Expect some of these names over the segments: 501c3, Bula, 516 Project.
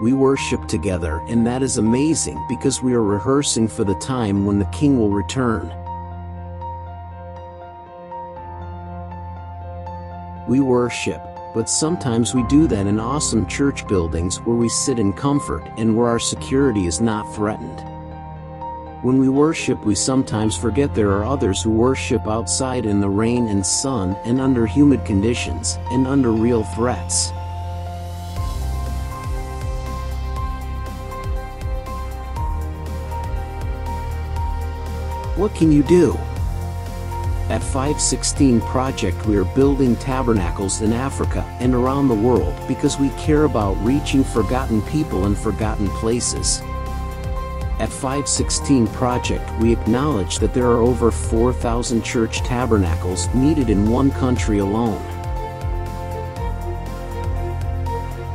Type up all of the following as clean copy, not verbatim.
we worship together, and that is amazing because we are rehearsing for the time when the King will return. We worship, but sometimes we do that in awesome church buildings where we sit in comfort and where our security is not threatened. When we worship, we sometimes forget there are others who worship outside in the rain and sun and under humid conditions and under real threats. What can you do? At 516 Project, we are building tabernacles in Africa and around the world because we care about reaching forgotten people in forgotten places. At 516 Project, we acknowledge that there are over 4,000 church tabernacles needed in one country alone.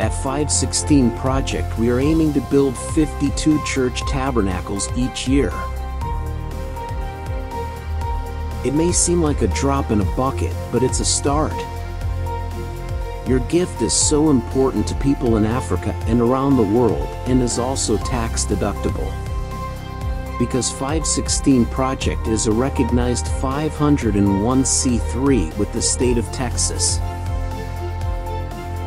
At 516 Project, we are aiming to build 52 church tabernacles each year. It may seem like a drop in a bucket, but it's a start. Your gift is so important to people in Africa and around the world, and is also tax deductible. Because 516 Project is a recognized 501c3 with the state of Texas.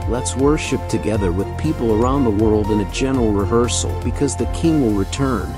Let's worship together with people around the world in a general rehearsal because the King will return.